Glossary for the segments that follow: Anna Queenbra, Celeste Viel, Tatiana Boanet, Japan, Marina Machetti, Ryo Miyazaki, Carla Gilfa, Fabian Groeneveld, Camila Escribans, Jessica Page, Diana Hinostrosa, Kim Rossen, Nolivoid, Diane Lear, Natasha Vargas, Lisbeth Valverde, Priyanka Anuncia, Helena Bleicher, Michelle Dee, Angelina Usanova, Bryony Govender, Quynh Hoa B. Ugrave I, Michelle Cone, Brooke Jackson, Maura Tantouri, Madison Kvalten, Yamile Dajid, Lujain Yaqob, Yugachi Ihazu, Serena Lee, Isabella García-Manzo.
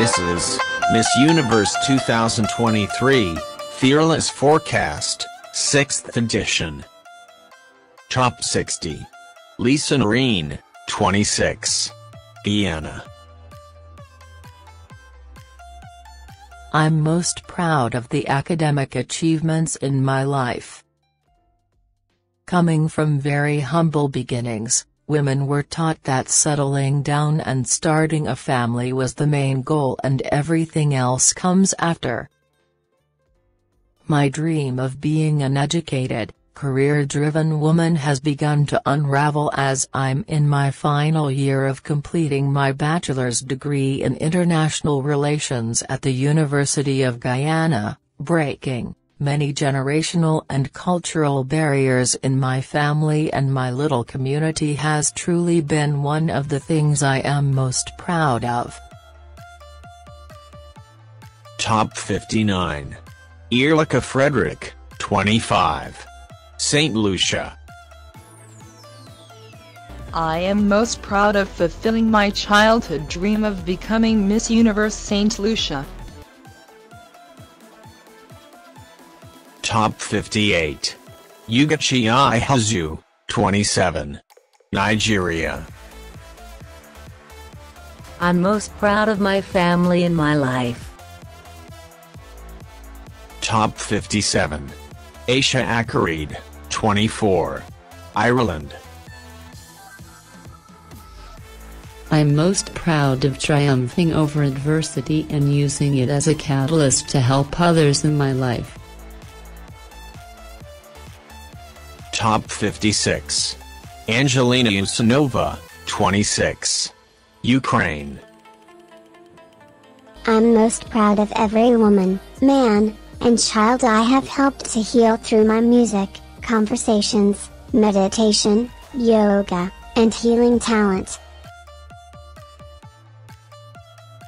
This is Miss Universe 2023 Fearless Forecast, 6th edition. Top 60. Lisa Narine, 26. Guyana. I'm most proud of the academic achievements in my life. Coming from very humble beginnings, women were taught that settling down and starting a family was the main goal and everything else comes after. My dream of being an educated, career-driven woman has begun to unravel as I'm in my final year of completing my bachelor's degree in international relations at the University of Guyana, breaking many generational and cultural barriers in my family and my little community has truly been one of the things I am most proud of. Top 59. Erika Frederick, 25. St. Lucia. I am most proud of fulfilling my childhood dream of becoming Miss Universe St. Lucia. Top 58. Yugachi Ihazu, 27. Nigeria. I'm most proud of my family and my life. Top 57. Aisha Akaride, 24. Ireland. I'm most proud of triumphing over adversity and using it as a catalyst to help others in my life. Top 56. Angelina Usanova, 26. Ukraine. I'm most proud of every woman, man, and child I have helped to heal through my music, conversations, meditation, yoga, and healing talent.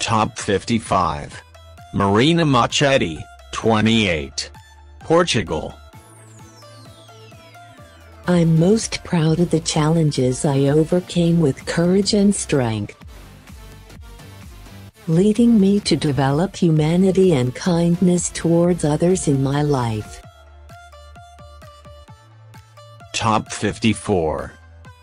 Top 55. Marina Machetti, 28. Portugal. I'm most proud of the challenges I overcame with courage and strength, leading me to develop humanity and kindness towards others in my life. Top 54.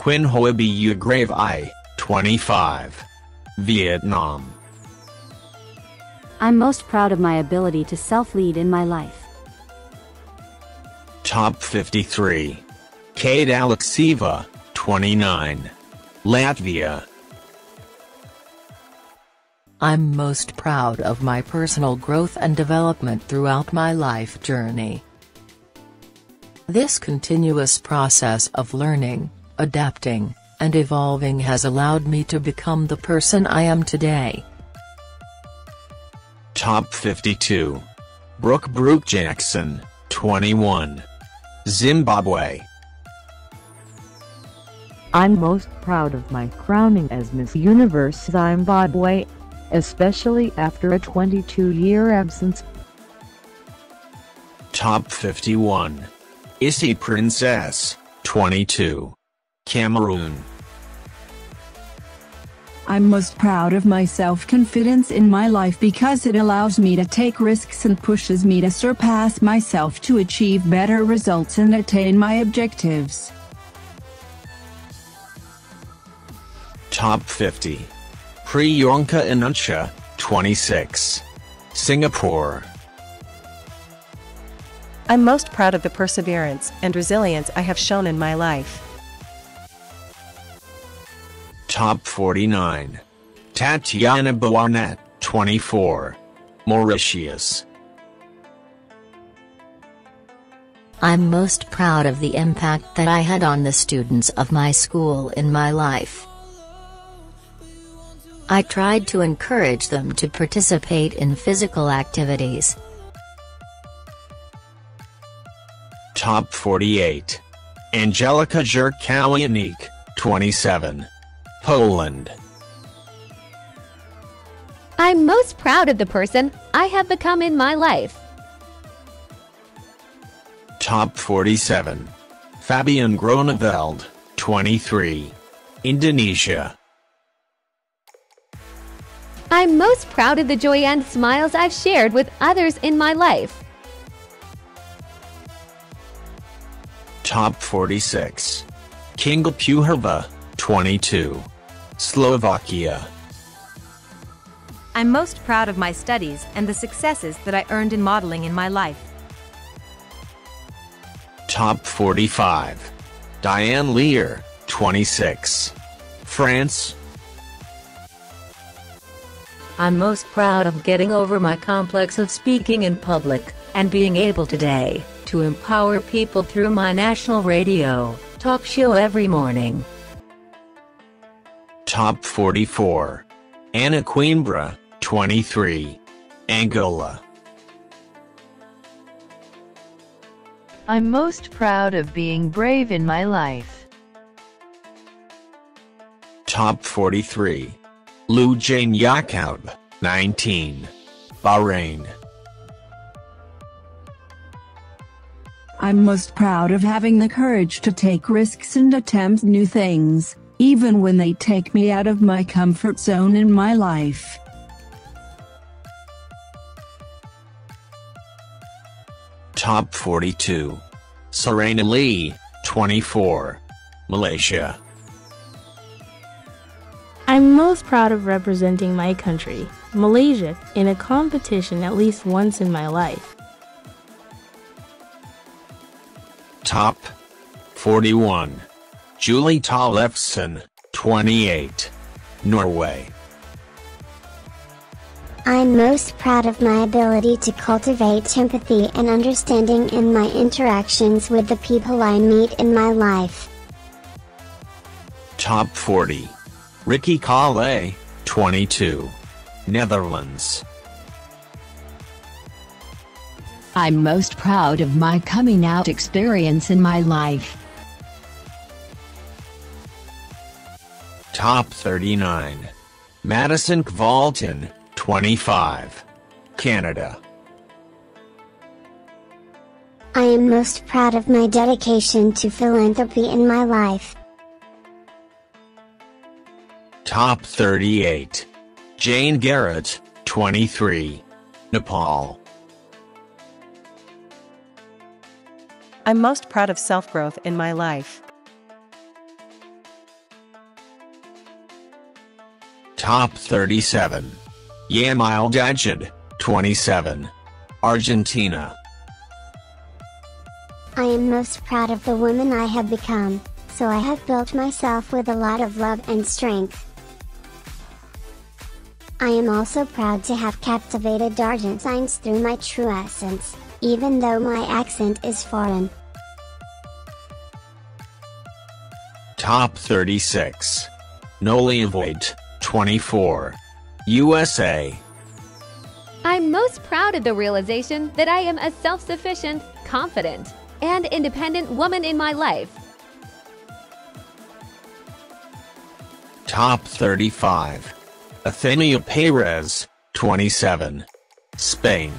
Quynh Hoa B. Ugrave I, 25. Vietnam. I'm most proud of my ability to self-lead in my life. Top 53. Kate Alexeva, 29. Latvia. I'm most proud of my personal growth and development throughout my life journey. This continuous process of learning, adapting, and evolving has allowed me to become the person I am today. Top 52. Brooke Jackson, 21. Zimbabwe. I'm most proud of my crowning as Miss Universe Zimbabwe, especially after a 22-year absence. Top 51. Issy Princess, 22. Cameroon. I'm most proud of my self-confidence in my life because it allows me to take risks and pushes me to surpass myself to achieve better results and attain my objectives. Top 50. Priyanka Anuncia, 26. Singapore. I'm most proud of the perseverance and resilience I have shown in my life. Top 49. Tatiana Boanet, 24. Mauritius. I'm most proud of the impact that I had on the students of my school in my life. I tried to encourage them to participate in physical activities. Top 48. Angelica Jerkowianik, 27. Poland. I'm most proud of the person I have become in my life. Top 47. Fabian Groeneveld, 23. Indonesia. I'm most proud of the joy and smiles I've shared with others in my life. Top 46. Kinga Puheva, 22, Slovakia. I'm most proud of my studies and the successes that I earned in modeling in my life. Top 45. Diane Lear, 26, France. I'm most proud of getting over my complex of speaking in public, and being able today to empower people through my national radio talk show every morning. Top 44. Anna Queenbra, 23, Angola. I'm most proud of being brave in my life. Top 43. Lujain Yaqob, 19, Bahrain. I'm most proud of having the courage to take risks and attempt new things, even when they take me out of my comfort zone in my life. Top 42. Serena Lee, 24, Malaysia. I'm most proud of representing my country, Malaysia, in a competition at least once in my life. Top 41. Julie Tollefsen, 28, Norway. I'm most proud of my ability to cultivate empathy and understanding in my interactions with the people I meet in my life. Top 40. Ricky Kale, 22, Netherlands. I'm most proud of my coming out experience in my life. Top 39. Madison Kvalten, 25, Canada. I am most proud of my dedication to philanthropy in my life. Top 38. Jane Garrett, 23, Nepal. I'm most proud of self-growth in my life. Top 37. Yamile Dajid, 27, Argentina. I am most proud of the woman I have become, so I have built myself with a lot of love and strength. I am also proud to have captivated Argentines through my true essence, even though my accent is foreign. Top 36. Nolivoid, 24, USA. I'm most proud of the realization that I am a self-sufficient, confident, and independent woman in my life. Top 35. Athenia Pérez, 27, Spain.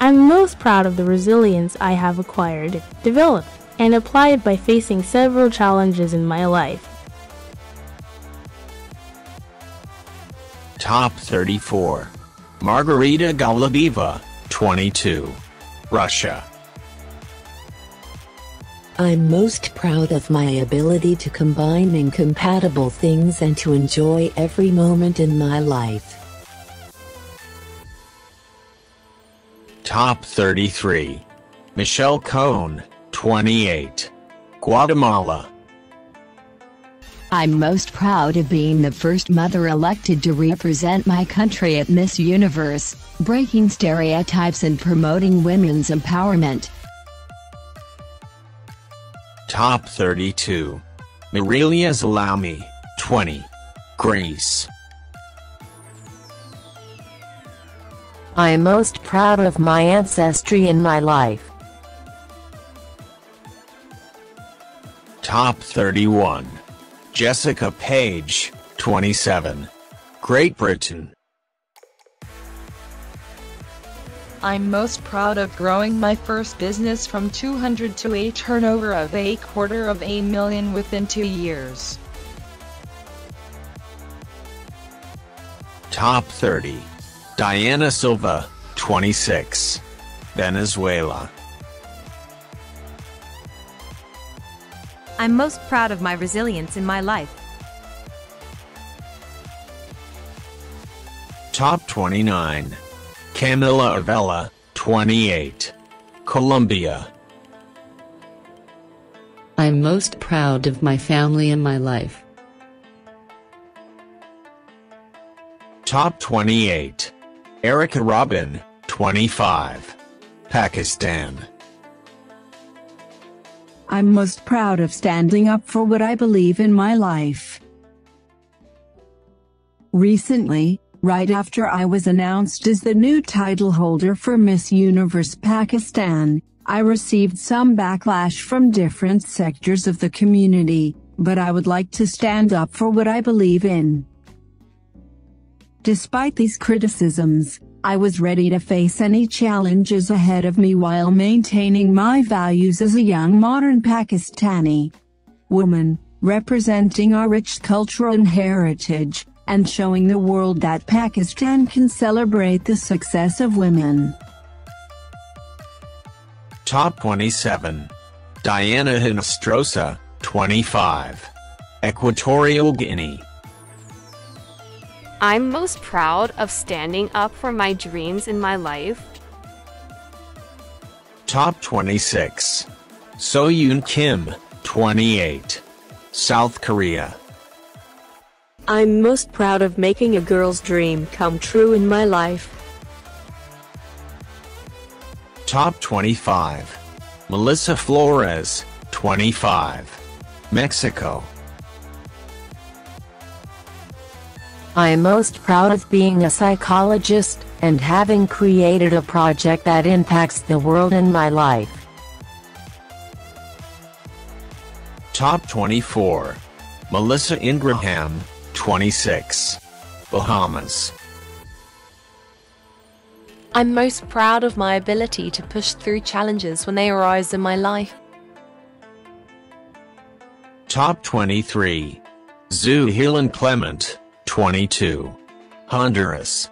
I'm most proud of the resilience I have acquired, developed, and applied by facing several challenges in my life. Top 34. Margarita Golubeva, 22, Russia. I'm most proud of my ability to combine incompatible things and to enjoy every moment in my life. Top 33. Michelle Cone, 28, Guatemala. I'm most proud of being the first mother elected to represent my country at Miss Universe, breaking stereotypes and promoting women's empowerment. Top 32. Mirelia Zalami, 20, Greece. I am most proud of my ancestry in my life. Top 31. Jessica Page, 27, Great Britain. I'm most proud of growing my first business from 200 to a turnover of $250,000 within 2 years. Top 30. Diana Silva, 26. Venezuela. I'm most proud of my resilience in my life. Top 29. Camila Arvela, 28. Colombia. I'm most proud of my family and my life. Top 28. Erika Robin, 25. Pakistan. I'm most proud of standing up for what I believe in my life. Recently, right after I was announced as the new title holder for Miss Universe Pakistan, I received some backlash from different sectors of the community, but I would like to stand up for what I believe in. Despite these criticisms, I was ready to face any challenges ahead of me while maintaining my values as a young modern Pakistani woman, representing our rich culture and heritage, and showing the world that Pakistan can celebrate the success of women. Top 27. Diana Hinostrosa, 25. Equatorial Guinea. I'm most proud of standing up for my dreams in my life. Top 26. Soyoon Kim, 28. South Korea. I'm most proud of making a girl's dream come true in my life. Top 25. Melissa Flores, 25. Mexico. I am most proud of being a psychologist and having created a project that impacts the world in my life. Top 24. Melissa Ingraham, 26. Bahamas. I'm most proud of my ability to push through challenges when they arise in my life. Top 23. Zuhelan Clement, 22. Honduras.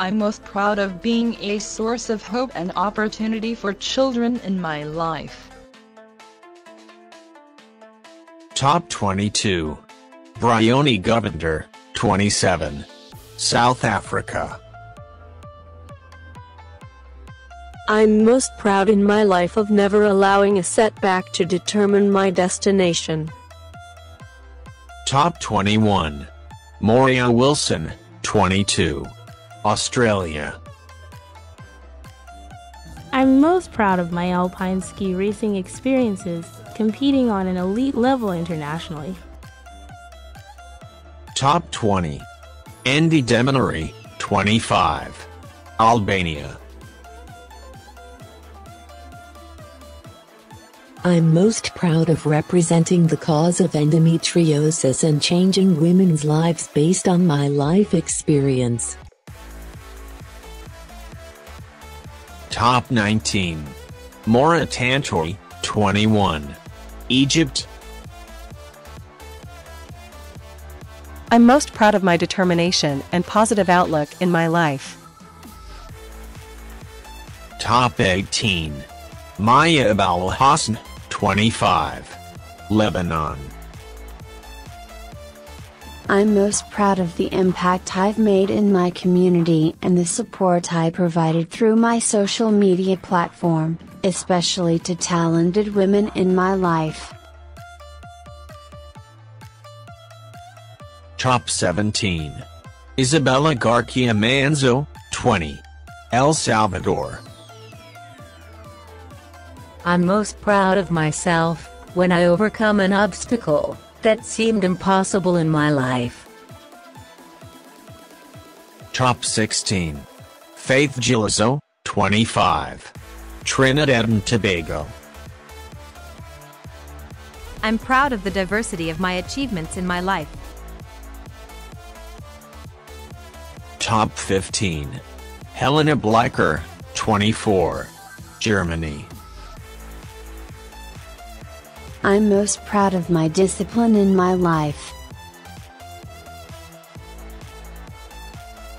I'm most proud of being a source of hope and opportunity for children in my life. Top 22. Bryony Govender, 27. South Africa. I'm most proud in my life of never allowing a setback to determine my destination. Top 21. Moria Wilson, 22. Australia. I'm most proud of my alpine ski racing experiences, competing on an elite level internationally. Top 20. Andy Deminari, 25. Albania. I'm most proud of representing the cause of endometriosis and changing women's lives based on my life experience. Top 19. Maura Tantouri, 21. Egypt. I'm most proud of my determination and positive outlook in my life. Top 18. Maya Abalhassan, 25. Lebanon. I'm most proud of the impact I've made in my community and the support I provided through my social media platform, especially to talented women in my life. Top 17. Isabella Garcia Manzo, 20. El Salvador. I'm most proud of myself when I overcome an obstacle that seemed impossible in my life. Top 16. Faith Gilizzo, 25. Trinidad and Tobago. I'm proud of the diversity of my achievements in my life. Top 15. Helena Bleicher, 24. Germany. I'm most proud of my discipline in my life.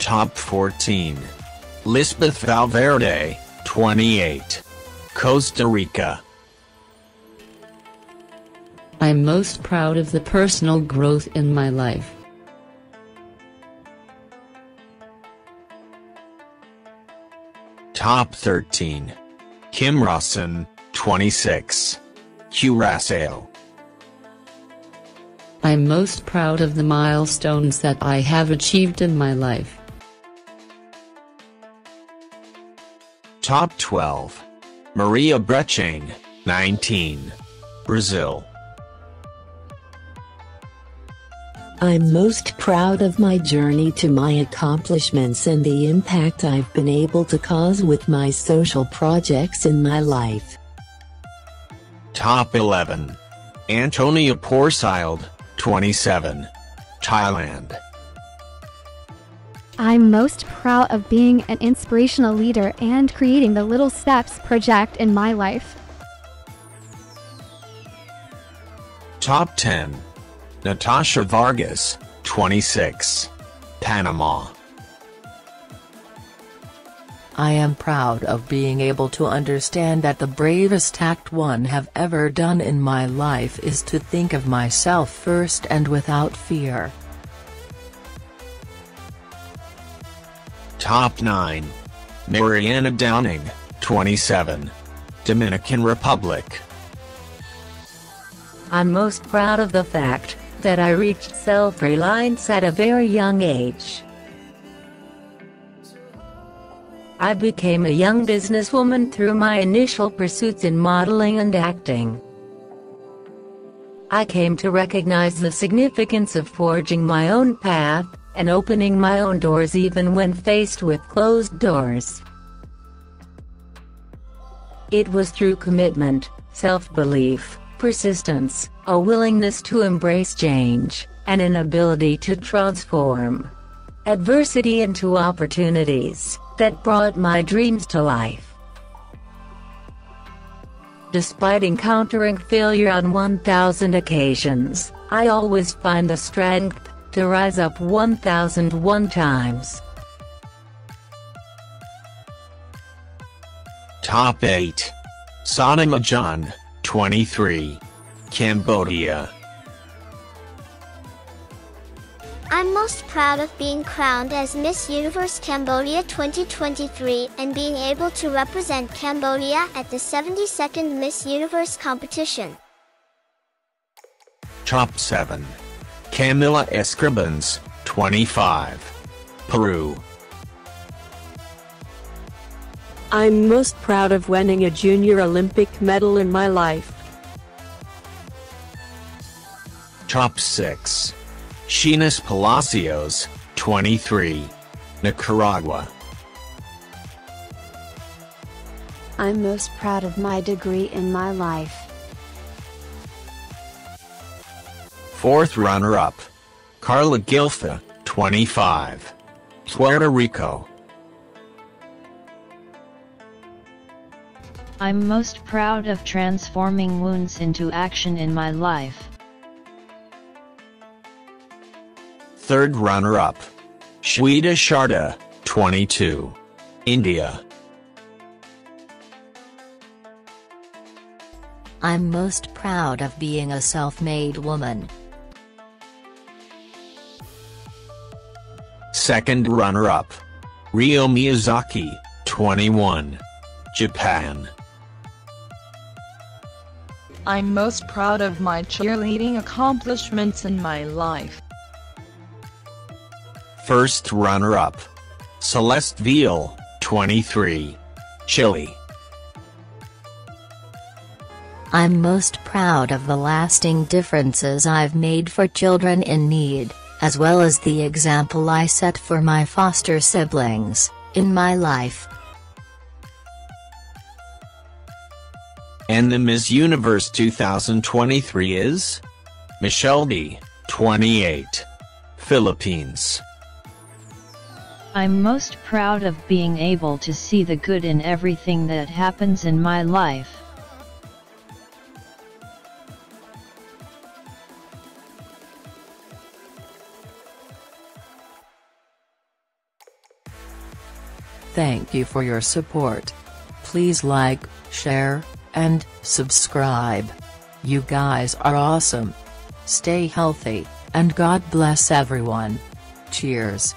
top 14. Lisbeth Valverde, 28. Costa Rica. I'm most proud of the personal growth in my life. Top 13. Kim Rossen, 26. Curaçao. I'm most proud of the milestones that I have achieved in my life. Top 12. Maria Brechin, 19. Brazil. I'm most proud of my journey to my accomplishments and the impact I've been able to cause with my social projects in my life. Top 11. Antonia Porcild, 27. Thailand. I'm most proud of being an inspirational leader and creating the Little Steps project in my life. Top 10. Natasha Vargas, 26. Panama. I am proud of being able to understand that the bravest act one have ever done in my life is to think of myself first and without fear. Top 9. Mariana Downing, 27. Dominican Republic. I'm most proud of the fact that I reached self-reliance at a very young age. I became a young businesswoman through my initial pursuits in modeling and acting. I came to recognize the significance of forging my own path, and opening my own doors even when faced with closed doors. It was through commitment, self-belief, persistence, a willingness to embrace change, and an ability to transform adversity into opportunities that brought my dreams to life. Despite encountering failure on 1,000 occasions, I always find the strength to rise up 1,001 times. Top 8. Sonima John, 23. Cambodia. I'm most proud of being crowned as Miss Universe Cambodia 2023 and being able to represent Cambodia at the 72nd Miss Universe competition. Top 7. Camila Escribans, 25. Peru. I'm most proud of winning a Junior Olympic medal in my life. Top 6. Sheenus Palacios, 23. Nicaragua. I'm most proud of my degree in my life. Fourth runner-up. Carla Gilfa, 25. Puerto Rico. I'm most proud of transforming wounds into action in my life. Third runner-up. Shweta Sharda, 22. India. I'm most proud of being a self-made woman. Second runner-up. Ryo Miyazaki, 21. Japan. I'm most proud of my cheerleading accomplishments in my life. First runner-up. Celeste Veal, 23. Chile. I'm most proud of the lasting differences I've made for children in need, as well as the example I set for my foster siblings, in my life. And the Miss Universe 2023 is? Michelle D., 28. Philippines. I'm most proud of being able to see the good in everything that happens in my life. Thank you for your support. Please like, share, and subscribe. You guys are awesome. Stay healthy, and God bless everyone. Cheers.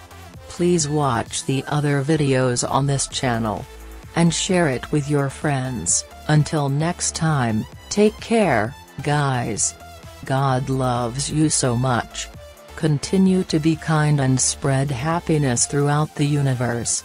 Please watch the other videos on this channel. And share it with your friends. Until next time, take care, guys. God loves you so much. Continue to be kind and spread happiness throughout the universe.